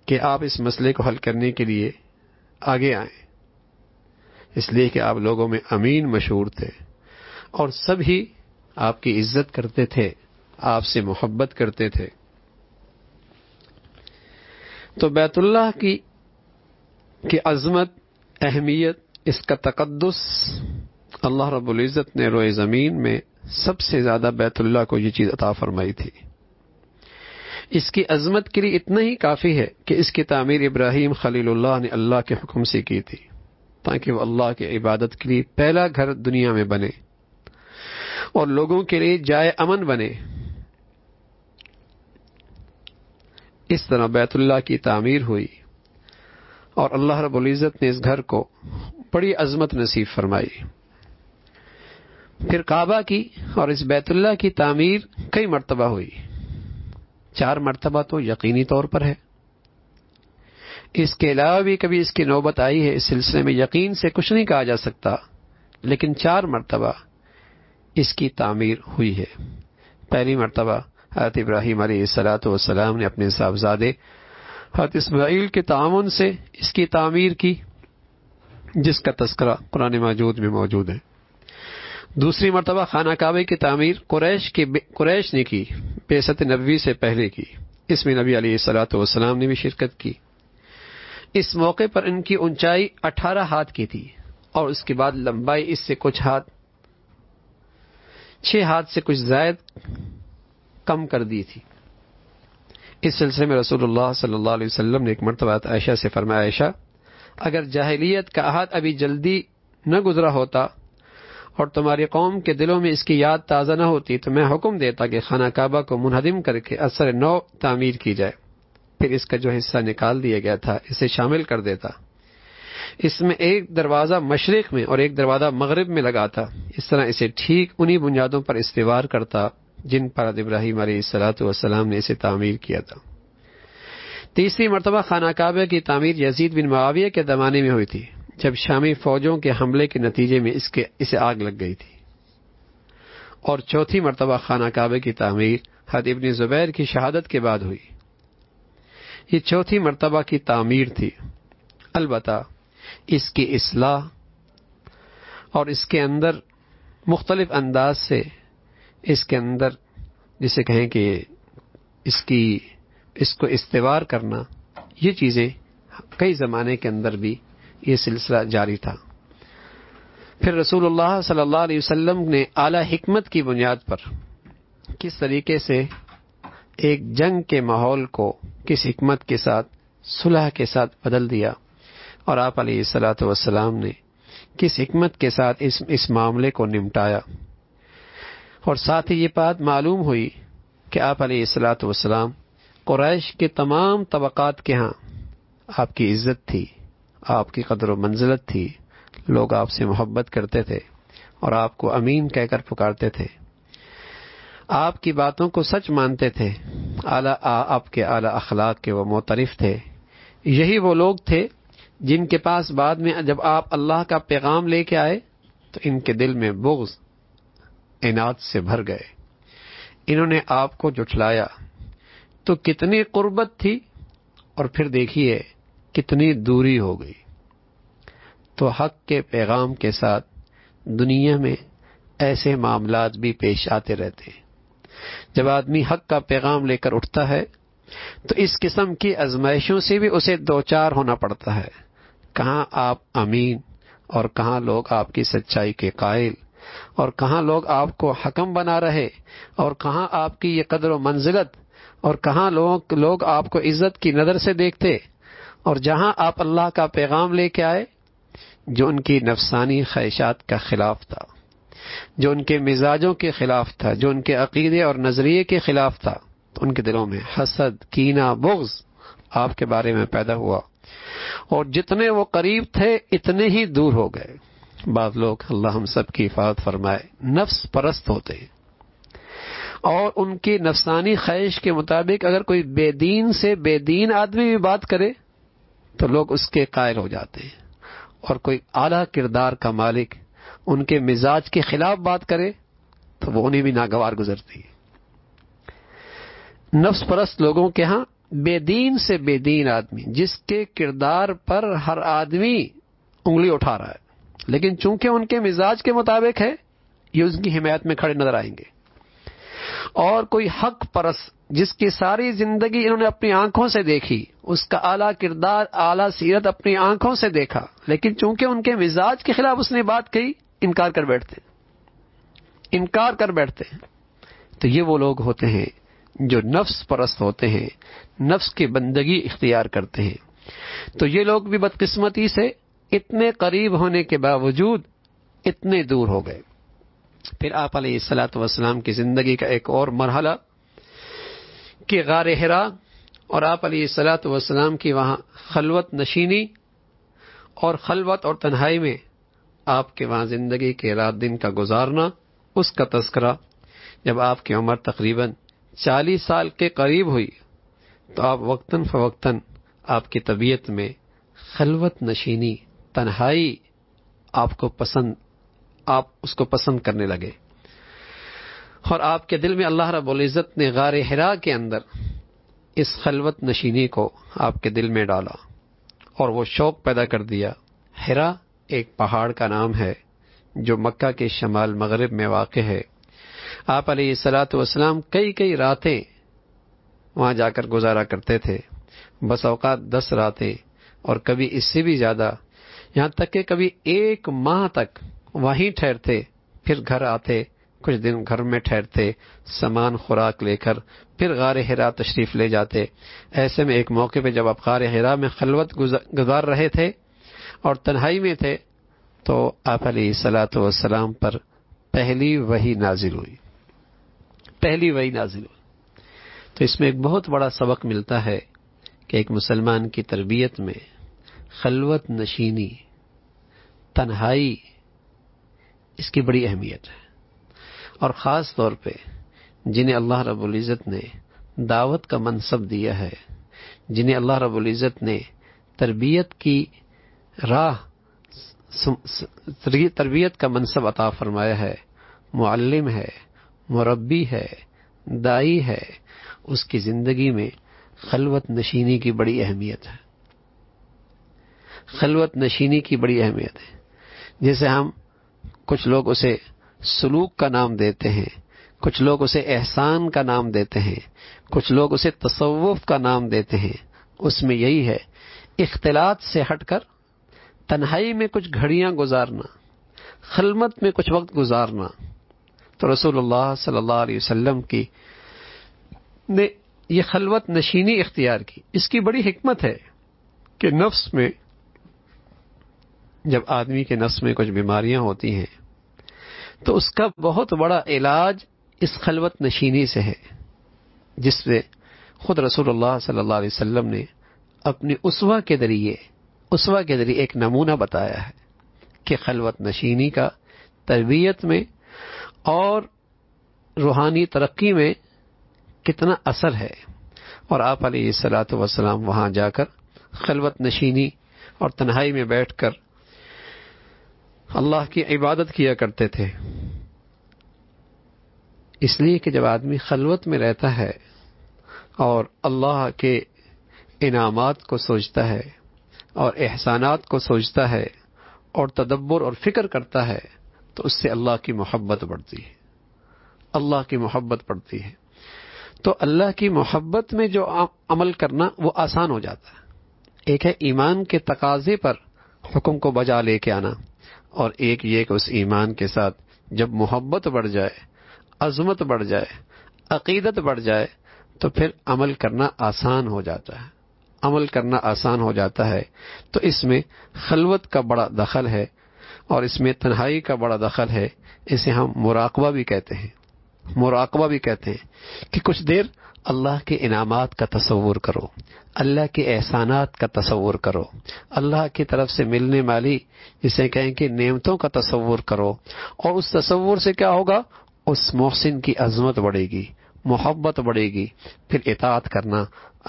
کہ آپ اس مسئلے کو حل کرنے کے لیے آگے آئیں، اس لیے کہ آپ لوگوں میں امین مشہور تھے اور سب ہی آپ کی عزت کرتے تھے، آپ سے محبت کرتے تھے. تو بیت اللہ کی عظمت، اہمیت، اس کا تقدس اللہ رب العزت نے روئے زمین میں سب سے زیادہ بیت اللہ کو یہ چیز عطا فرمائی تھی. اس کی عظمت کے لیے اتنا ہی کافی ہے کہ اس کی تعمیر ابراہیم خلیل اللہ نے اللہ کے حکم سے کی تھی تاکہ وہ اللہ کی عبادت کے لیے پہلا گھر دنیا میں بنے اور لوگوں کے لیے جائے امن بنے. اس طرح بیت اللہ کی تعمیر ہوئی اور اللہ رب العزت نے اس گھر کو بڑی عظمت نصیب فرمائی. پھر کعبہ کی اور اس بیت اللہ کی تعمیر کئی مرتبہ ہوئی، 4 مرتبہ تو یقینی طور پر ہے. اس کے علاوہ بھی کبھی اس کی نوبت آئی ہے، اس سلسلے میں یقین سے کچھ نہیں کہا جا سکتا، لیکن 4 مرتبہ اس کی تعمیر ہوئی ہے. پہلی مرتبہ حضرت ابراہیم علیہ السلام نے اپنے صاحبزادے حضرت اسماعیل کے تعاون سے اس کی تعمیر کی، جس کا تذکرہ قرآن مجید میں موجود ہے. دوسری مرتبہ خانہ کعبہ کی تعمیر قریش نے کی، بعثت نبوی سے پہلے کی. اس میں نبی علیہ السلام نے بھی شرکت کی. اس موقع پر ان کی اونچائی 18 ہاتھ کی تھی اور اس کے بعد لمبائی اس سے کچھ ہاتھ 6 ہاتھ سے کچھ زائد کم کر دی تھی. اس سلسلے میں رسول اللہ صلی اللہ علیہ وسلم نے ایک مرتبہ عائشہ سے فرمایا، عائشہ اگر جاہلیت کا عہد ابھی جلدی نہ گزرا ہوتا اور تمہاری قوم کے دلوں میں اس کی یاد تازہ نہ ہوتی تو میں حکم دیتا کہ خانہ کعبہ کو منہدم کر کے عرصہ نو تعمیر کی جائے، پھر اس کا جو حصہ نکال دیا گیا تھا اسے شامل کر دیتا. اس میں 1 دروازہ مشرق میں اور 1 دروازہ مغرب میں لگاتا، اس طرح اسے ٹھیک انہی بنیادوں پر استوار کرتا جن پر ابراہیم علیہ السلام نے اسے تعمیر کیا تھا. تیسری مرتبہ خانہ کعبہ کی تعمیر یزید بن معاویہ کے زمانے میں ہوئی تھی جب شامی فوجوں کے حملے کے نتیجے میں اسے آگ لگ گئی تھی. اور 4 مرتبہ خانہ کعبہ کی تعمیر حضرت ابن زبیر کی شہادت کے بعد ہوئی. یہ 4 مرتبہ کی تعمیر تھی. البتہ اس کی اصلاح اور اس کے اندر مختلف انداز سے اس کے اندر جسے کہیں کہ اس کو استوار کرنا، یہ چیزیں कई ज़माने के अंदर भी ये सिलसिला जारी था। फिर रसूलुल्लाह सल्लल्लाहु अलैहि वसल्लम ने आला हिकमत की बुनियाद पर किस तरीके से एक जंग के माहौल को किस हिकमत के साथ, सुलह के साथ बदल दिया, और आप अलैहिस्सलातु वस्सलाम ने किस हिकमत के साथ इस मामले को निपटाया। और साथ ही ये बात मालूम हुई कि आप अलैहिस्सलातु वस्सलाम कुरैश के तमाम तबक़ात के यहाँ आपकी इज्जत थी, आपकी कदर व मंजिलत थी, लोग आपसे मोहब्बत करते थे और आपको अमीन कहकर पुकारते थे, आपकी बातों को सच मानते थे, आपके आला अखलाक के वो मोतरिफ थे। यही वो लोग थे जिनके पास बाद में जब आप अल्लाह का पैगाम लेके आए तो इनके दिल में बुग़्ज़ इनाद से भर गए। इन्होंने आपको जुठलाया तो कितनी क़ुर्बत थी और फिर देखिए कितनी दूरी हो गई। तो हक के पैगाम के साथ दुनिया में ऐसे मामलात भी पेश आते रहते हैं। जब आदमी हक का पैगाम लेकर उठता है तो इस किस्म की आजमाइशों से भी उसे दो चार होना पड़ता है। कहाँ आप अमीन और कहाँ लोग आपकी सच्चाई के कायल, और कहाँ लोग आपको हकम बना रहे, और कहाँ आपकी ये कदर व मंजिलत, और कहाँ लोग आपको इज्जत की नज़र से देखते। और जहाँ आप अल्लाह का पैगाम लेके आए जो उनकी नफसानी ख्वाहिशात का खिलाफ था, जो उनके मिजाजों के खिलाफ था, जो उनके अकीदे और नजरिए के खिलाफ था, तो उनके दिलों में हसद, कीना, बुग़्ज़ आपके बारे में पैदा हुआ। और जितने वो करीब थे इतने ही दूर हो गए। बाद लोग, अल्लाह हम सब की हिफाजत फरमाए, नफ्स परस्त होते और उनकी नफसानी ख्वाहिश के मुताबिक अगर कोई बेदीन से बेदीन आदमी भी बात करे तो लोग उसके कायल हो जाते हैं, और कोई आला किरदार का मालिक उनके मिजाज के खिलाफ बात करे तो वो उन्हें भी नागवार गुजरती है। नफ्स परस्त लोगों के यहाँ बेदीन से बेदीन आदमी जिसके किरदार पर हर आदमी उंगली उठा रहा है, लेकिन चूंकि उनके मिजाज के मुताबिक है ये उसकी हिमायत में खड़े नजर आएंगे। और कोई हक परस्त जिसकी सारी जिंदगी इन्होंने अपनी आंखों से देखी, उसका आला किरदार, आला सीरत अपनी आंखों से देखा, लेकिन चूंकि उनके मिजाज के खिलाफ उसने बात कही, इनकार कर बैठते। तो ये वो लोग होते हैं जो नफ्स परस्त होते हैं, नफ्स की बंदगी इख्तियार करते हैं। तो ये लोग भी बदकिस्मती से इतने करीब होने के बावजूद इतने दूर हो गए। फिर आप अलैहिस्सलातु वस्सलाम की जिंदगी का एक और मरहला कि गारे हिरा और आप अलैहिस्सलातु वस्सलाम की वहाँ खलवत नशीनी और खलवत और तन्हाई में आपके वहाँ जिंदगी के रात दिन का गुजारना, उसका तस्करा जब आपकी उम्र तकरीबन 40 साल के करीब हुई तो आप वक्तन फवक्तन आपकी तबीयत में खलवत नशीनी, तन्हाई आप उसको पसंद करने लगे। और आपके दिल में अल्लाह रब्बुल इज़्ज़त ने गारे हिरा के अंदर इस खलवत नशीनी को आपके दिल में डाला और वो शौक पैदा कर दिया। हिरा एक पहाड़ का नाम है जो मक्का के शमाल मगरिब में वाक़े है। आप अलैहिस्सलातु वस्सलाम कई रातें वहाँ जाकर गुजारा करते थे, बस औकात 10 रातें और कभी इससे भी ज़्यादा, यहाँ तक कि कभी 1 माह तक वहीं ठहरते, फिर घर आते, कुछ दिन घर में ठहरते, सामान खुराक लेकर फिर गारे हिरा तशरीफ ले जाते। ऐसे में एक मौके पे जब आप गारे हिरा में खलवत गुजार रहे थे और तन्हाई में थे तो आप अलैहिस्सलातु वस्सलाम पर पहली वही नाजिल हुई। तो इसमें एक बहुत बड़ा सबक मिलता है कि एक मुसलमान की तरबियत में खलवत नशीनी, तन्हाई, इसकी बड़ी अहमियत है। और ख़ास तौर पे जिन्हें अल्लाह रब्बुल इज़्ज़त ने दावत का मनसब दिया है, जिन्हें अल्लाह रब्बुल इज़्ज़त ने तरबियत का मनसब अता फरमाया है, मुअल्लिम है, मुरब्बी है, दाई है, उसकी ज़िंदगी में खलवत नशीनी की बड़ी अहमियत है। खलवत नशीनी की बड़ी अहमियत है। जैसे हम कुछ लोग उसे सलूक का नाम देते हैं, कुछ लोग उसे एहसान का नाम देते हैं, कुछ लोग उसे तसव्वुफ का नाम देते हैं, उसमें यही है اختلاط سے ہٹ کر تنہائی میں کچھ گھڑیاں گزارنا، خلوت میں کچھ وقت گزارنا، تو رسول اللہ صلی اللہ علیہ وسلم کی نے یہ خلوت نشینی اختیار کی. اس کی بڑی حکمت ہے کہ نفس میں جب آدمی کے نفس میں کچھ بیماریاں ہوتی ہیں تو اس کا بہت بڑا علاج اس خلوت نشینی سے ہے، جس میں خود رسول اللہ صلی اللہ علیہ وسلم نے اپنی اسوہ کے ذریعے ایک نمونہ بتایا ہے کہ خلوت نشینی کا تربیت میں اور روحانی ترقی میں کتنا اثر ہے. اور آپ علیہ السلام وہاں جا کر خلوت نشینی اور تنہائی میں بیٹھ کر اللہ کی عبادت کیا کرتے تھے، اس لیے کہ جب آدمی خلوت میں رہتا ہے اور اللہ کے انعامات کو سوچتا ہے اور احسانات کو سوچتا ہے اور تدبر اور فکر کرتا ہے تو اس سے اللہ کی محبت بڑھتی ہے. تو اللہ کی محبت میں جو عمل کرنا وہ آسان ہو جاتا ہے. ایک ہے ایمان کے تقاضے پر حکم کو بجا لے کے آنا، اور ایک یہ کہ اس ایمان کے ساتھ جب محبت بڑھ جائے، عظمت بڑھ جائے، عقیدت بڑھ جائے تو پھر عمل کرنا آسان ہو جاتا ہے. تو اس میں خلوت کا بڑا دخل ہے اور اس میں تنہائی کا بڑا دخل ہے. اسے ہم مراقبہ بھی کہتے ہیں کہ کچھ دیر اللہ کے انعامات کا تصور کرو، اللہ کے احسانات کا تصور کرو، اللہ کی طرف سے ملنے والی جسے کہیں کہ نعمتوں کا تصور کرو. اور اس تصور سے کیا ہوگا؟ اس محسن کی عظمت بڑھے گی، محبت بڑھے گی، پھر اطاعت کرنا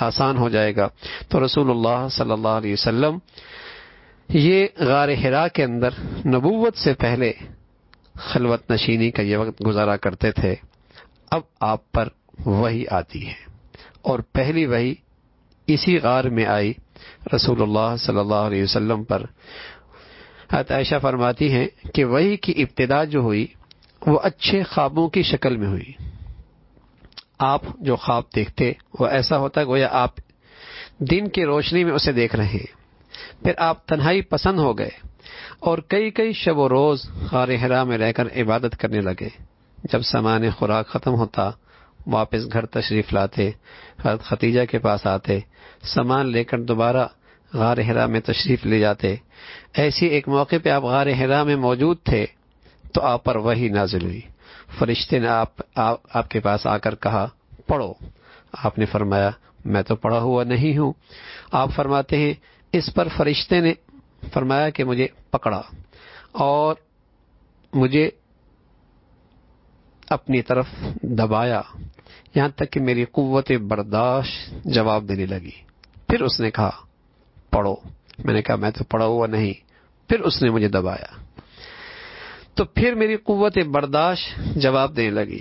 آسان ہو جائے گا. تو رسول اللہ صلی اللہ علیہ وسلم یہ غار حرا کے اندر نبوت سے پہلے خلوت نشینی کا یہ وقت گزارا کرتے تھے. اب آپ پر وحی آتی ہے اور پہلی وحی اسی غار میں آئی رسول اللہ صلی اللہ علیہ وسلم پر. حضرت عائشہ فرماتی ہیں کہ وحی کی ابتدا جو ہوئی وہ اچھے خوابوں کی شکل میں ہوئی. آپ جو خواب دیکھتے وہ ایسا ہوتا گویا آپ دن کی روشنی میں اسے دیکھ رہے ہیں. پھر آپ تنہائی پسند ہو گئے اور کئی شب و روز غار حرا میں رہ کر عبادت کرنے لگے. جب سامان خوراک ختم ہوتا واپس گھر تشریف لاتے، حضرت خدیجہ کے پاس آتے، سامان لے کر دوبارہ غار حرا میں تشریف لے جاتے. ایسی ایک موقع پہ آپ غار حرا میں موجود تھے تو آپ پر وحی نازل ہوئی. فرشتے نے آپ کے پاس آ کر کہا پڑھو. آپ نے فرمایا میں تو پڑھا ہوا نہیں ہوں. آپ فرماتے ہیں اس پر فرشتے نے فرمایا کہ مجھے پکڑا اور مجھے اپنی طرف دبایا یہاں تک کہ میری قوت برداشت جواب دینے لگی. پھر اس نے کہا پڑھو. میں نے کہا میں تو پڑھا ہوا نہیں. پھر اس نے مجھے دبایا تو پھر میری قوت برداشت جواب دینے لگی.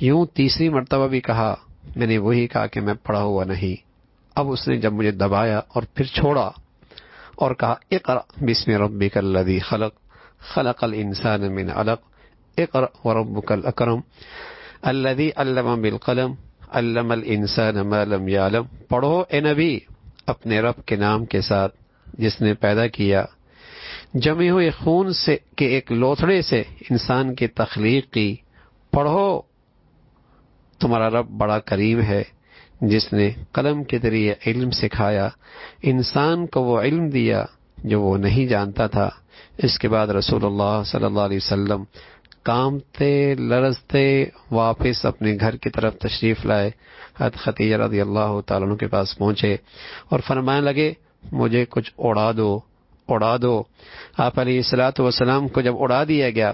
یوں تیسری مرتبہ بھی کہا. میں نے وہی کہا کہ میں پڑھا ہوا نہیں. اب اس نے جب مجھے دبایا اور پھر چھوڑا اور کہا اقرأ بسم ربک الذی خلق، خلق الانسان من علق، اقرأ وربک الاکرم الذی علم بالقلم، علم الانسان ما لم یعلم. پڑھو اے نبی اپنے رب کے نام کے ساتھ جس نے پیدا کیا، جمے ہوئے خون سے کہ ایک لوتھڑے سے انسان کی تخلیق کی. پڑھو تمہارا رب بڑا کریم ہے جس نے قلم کے ذریعے علم سکھایا، انسان کو وہ علم دیا جو وہ نہیں جانتا تھا. اس کے بعد رسول اللہ صلی اللہ علیہ وسلم کانپتے لرزتے واپس اپنے گھر کی طرف تشریف لائے. حضرت خدیجہ رضی اللہ تعالیٰ عنہ کے پاس پہنچے اور فرمانے لگے مجھے کچھ اڑا دو. آپ علیہ السلام کو جب اڑا دیا گیا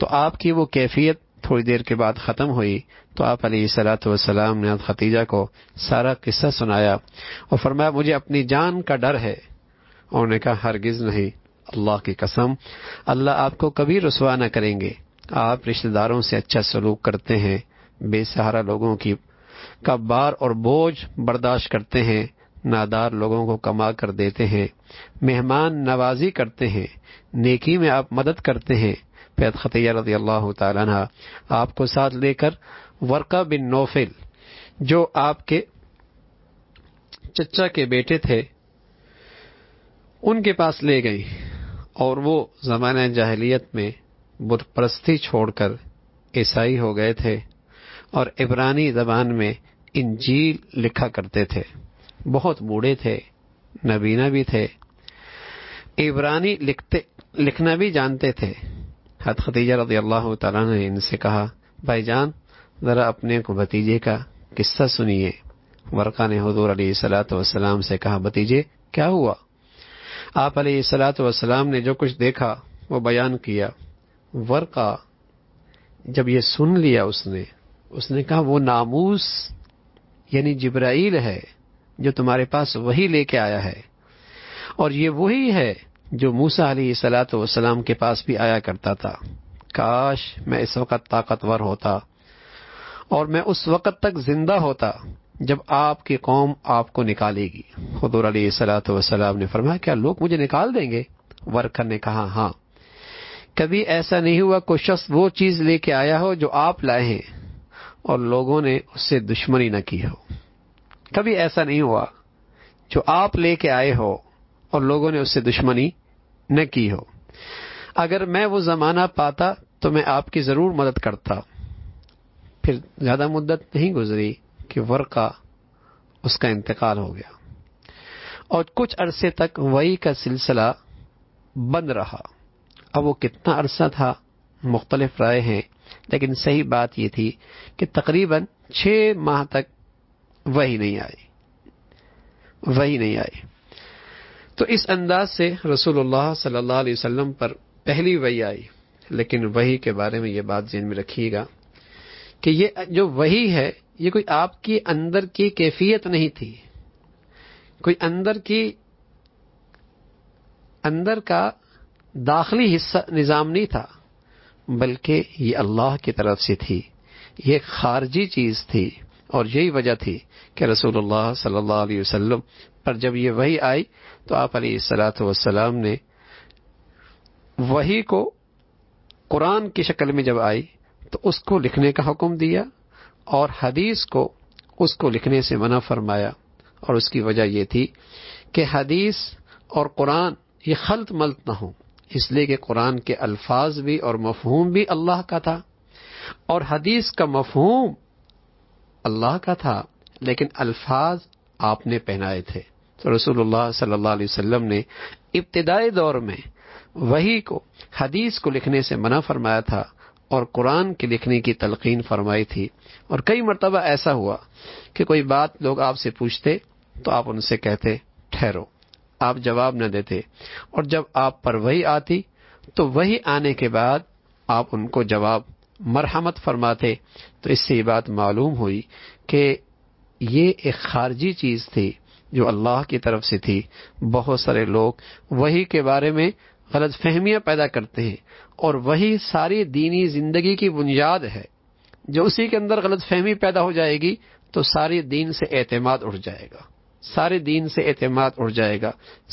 تو آپ کی وہ کیفیت تھوڑی دیر کے بعد ختم ہوئی. تو آپ علیہ السلام نے خدیجہ کو سارا قصہ سنایا اور فرمایا مجھے اپنی جان کا ڈر ہے. انہوں نے کہا ہرگز نہیں، اللہ کی قسم اللہ آپ کو کبھی رسوا نہ کریں گے. آپ رشتہ داروں سے اچھا سلوک کرتے ہیں، بے سہارا لوگوں کا بار اور بوجھ برداشت کرتے ہیں، نادار لوگوں کو کما کر دیتے ہیں، مہمان نوازی کرتے ہیں، نیکی میں آپ مدد کرتے ہیں. حضرت خدیجہ رضی اللہ تعالیٰ عنہ آپ کو ساتھ لے کر ورقہ بن نوفل جو آپ کے چچا کے بیٹے تھے उनके पास ले गई और वो ज़माने जाहिलियत में बुत परस्ती छोड़कर ईसाई हो गए थे और इब्रानी ज़बान में इंजील लिखा करते थे। बहुत बूढ़े थे, नबीना भी थे, इब्रानी लिखना भी जानते थे। हज़रत खदीजा रज़ी अल्लाह तआला ने इनसे कहा, भाईजान ज़रा अपने को भतीजे का किस्सा सुनिए। वर्का ने हुज़ूर अलैहिस्सलातु वस्सलाम से कहा, भतीजे क्या हुआ? आप अलैहिस्सलातु वस्सलाम ने जो कुछ देखा वो बयान किया। वर्का जब ये सुन लिया उसने कहा, वो नामूस यानी जिब्राइल है जो तुम्हारे पास वही लेके आया है और ये वही है जो मूसा अलैहिस्सलातु वस्सलाम के पास भी आया करता था। काश मैं इस वक्त ताकतवर होता और मैं उस वक्त तक जिंदा होता जब आपकी कौम आपको निकालेगी। हुजूर अलैहिस्सलातु वस्सलाम ने फरमाया, क्या लोग मुझे निकाल देंगे? वर्कर ने कहा, हाँ। कभी ऐसा नहीं हुआ कोई शख्स वो चीज लेके आया हो जो आप लाए हैं और लोगों ने उससे दुश्मनी न की हो। कभी ऐसा नहीं हुआ जो आप लेके आए हो और लोगों ने उससे दुश्मनी न की हो। अगर मैं वो जमाना पाता तो मैं आपकी जरूर मदद करता। फिर ज्यादा मुद्दत नहीं गुजरी कि वर्का उसका इंतकाल हो गया और कुछ अरसे तक वही का सिलसिला बंद रहा। अब वो कितना अरसा था, मुख्तलिफ राय हैं, लेकिन सही बात ये थी कि तकरीबन 6 माह तक वही नहीं आई। तो इस अंदाज से रसूलुल्लाह सल्लल्लाहु अलैहि वसल्लम पर पहली वही आई। लेकिन वही के बारे में ये बात ज़हन में रखिएगा कि ये जो वही है ये कोई आपकी अंदर की कैफियत नहीं थी, कोई अंदर का दाखिली हिस्सा निज़ाम नहीं था, बल्कि ये अल्लाह की तरफ से थी, ये खारजी चीज़ थी। और यही वजह थी कि रसूलुल्लाह सल्लल्लाहु अलैहि वसल्लम पर जब ये वही आई तो आप अलैहिस्सलातु वस्सलाम ने वही को कुरान की शक्ल में जब आई तो उसको लिखने का हुक्म दिया और हदीस को उसको लिखने से मना फरमाया। और उसकी वजह ये थी कि हदीस और कुरान ये खल्त मल्त ना हो, इसलिए कि कुरान के अल्फाज भी और मफहूम भी अल्लाह का था और हदीस का मफहूम अल्लाह का था, लेकिन अल्फाज आपने पहनाए थे। तो रसूलुल्लाह सल्लल्लाहु अलैहि वसल्लम ने इब्तिदाई दौर में वही को, हदीस को लिखने से मना फरमाया था और कुरान के लिखने की तलकीन फरमाई थी। और कई मर्तबा ऐसा हुआ कि कोई बात लोग आपसे पूछते तो आप उनसे कहते ठहरो, आप जवाब न देते, और जब आप पर वही आती तो वही आने के बाद आप उनको जवाब मरहमत फरमाते। तो इससे ये बात मालूम हुई कि ये एक खारजी चीज़ थी जो अल्लाह की तरफ से थी। बहुत सारे लोग वही के बारे में गलत फहमियाँ पैदा करते हैं और वही सारी दीनी जिंदगी की बुनियाद है। जो उसी के अंदर गलत फहमी पैदा हो जाएगी तो सारे दीन से एतमाद उठ जाएगा, सारे दीन से एतमाद उठ जाएगा।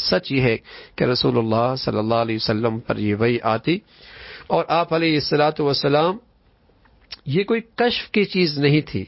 सच यह है कि रसूलुल्लाह सल्लल्लाहु अलैहि वसल्लम पर ये वही आती और आप अलैहिस्सलातु वस्सलाम, ये कोई कश्फ की चीज़ नहीं थी,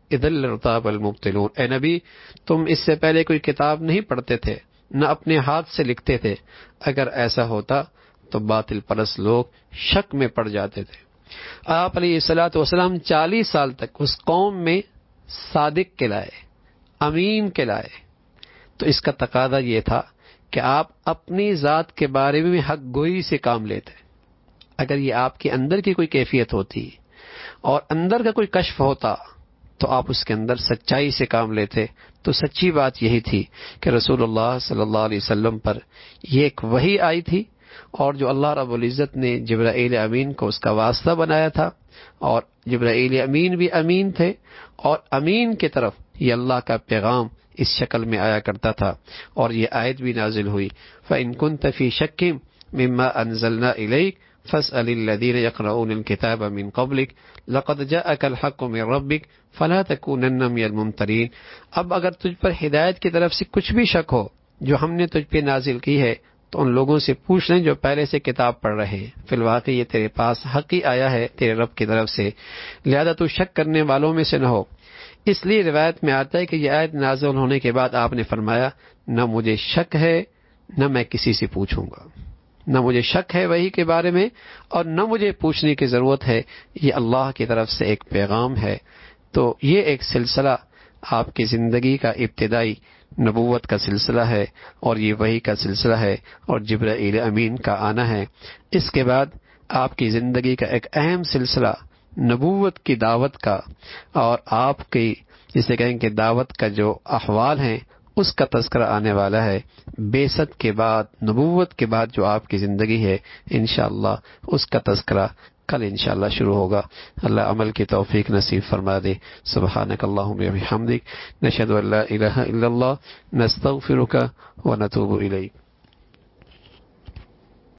इदल लरताबल मुब्तिलून। ए नबी, तुम इससे पहले कोई किताब नहीं पढ़ते थे, न अपने हाथ से लिखते थे। अगर ऐसा होता तो बातिल परस्त लोग शक में पड़ जाते थे। आप अलैहिस्सलातु वस्सलाम 40 साल तक उस कौम में सादिक के लाए, अमीन के लाए। तो इसका तकादा ये था कि आप अपनी ज़ात के बारे में हक गोई से काम लेते। अगर ये आपके अंदर की कोई कैफियत होती और अंदर का कोई कश्फ होता तो आप उसके अंदर सच्चाई से काम लेते। तो सच्ची बात यही थी कि रसूलुल्लाह सल्लल्लाहु अलैहि वसल्लम पर यह एक वही आई थी और जो अल्लाह रब्बुल इज़्ज़त ने जिब्राईल अमीन को उसका वास्ता बनाया था और जिब्राईल अमीन भी अमीन थे और अमीन की तरफ یہ اللہ کا پیغام اس شکل میں آیا کرتا تھا اور یہ آیت بھی نازل ہوئی فَإِن كُنْتَ فِي شَكٍّ مِمَّا أَنزَلْنَا إِلَيْكَ فَاسْأَلِ الَّذِينَ يَقْرَؤُونَ الْكِتَابَ مِن قَبْلِكَ لَقَدْ جَاءَكَ الْحَقُّ مِن رَبِّكَ فَلَا تَكُونَنَّ مِنَ الْمُمْتَرِينَ اب اگر تجھ پر ہدایت کی طرف سے کچھ بھی شک ہو جو ہم نے تجھ پر نازل کی ہے تو ان لوگوں سے پوچھ لیں جو پہلے سے کتاب پڑھ رہے ہیں فی الواقع یہ تیرے پاس حق ہی آیا ہے تیرے رب کی طرف سے لہذا تو شک کرنے والوں میں سے نہ ہو اس لئے روایت میں آتا ہے کہ یہ آیت نازل ہونے کے بعد آپ نے فرمایا نہ مجھے شک ہے نہ میں کسی سے پوچھوں گا نہ مجھے شک ہے وحی کے بارے میں اور نہ مجھے پوچھنے کی ضرورت ہے یہ اللہ کی طرف سے ایک پیغام ہے تو یہ ایک سلسلہ آپ کی زندگی کا ابتدائی نبوت کا سلسلہ ہے اور یہ وحی کا سلسلہ ہے اور جبرائیل امین کا آنا ہے اس کے بعد آپ کی زندگی کا ایک اہم سلسلہ نبوت کی دعوت کا اور آپ کی جسے کہیں کہ دعوت کا جو احوال ہیں اس کا تذکرہ آنے والا ہے بعثت کے بعد نبوت کے بعد جو آپ کی زندگی ہے انشاءاللہ اس کا تذکرہ کل انشاءاللہ شروع ہوگا اللہ عمل کی توفیق نصیب فرما دے سبحانک اللہم و بحمدک نشہد ان لا الہ الا اللہ نستغفرک و نتوب الیک